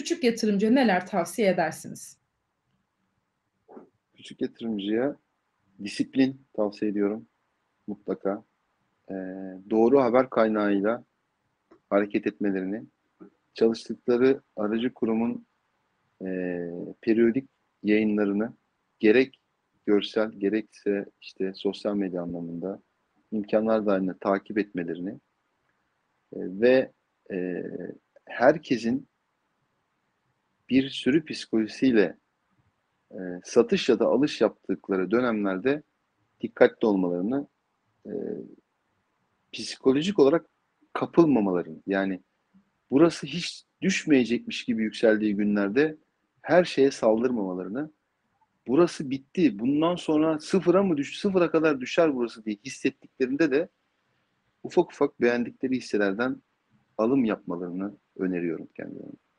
küçük yatırımcıya neler tavsiye edersiniz? Küçük yatırımcıya disiplin tavsiye ediyorum mutlaka. Doğru haber kaynağıyla hareket etmelerini, çalıştıkları aracı kurumun periyodik yayınlarını gerek görsel gerekse işte sosyal medya anlamında imkanlar dahilinde takip etmelerini ve herkesin bir sürü psikolojisiyle satış ya da alış yaptıkları dönemlerde dikkatli olmalarını, psikolojik olarak kapılmamalarını, yani burası hiç düşmeyecekmiş gibi yükseldiği günlerde her şeye saldırmamalarını, burası bitti, bundan sonra sıfıra mı düştü, sıfıra kadar düşer burası diye hissettiklerinde de ufak ufak beğendikleri hisselerden alım yapmalarını öneriyorum kendilerine.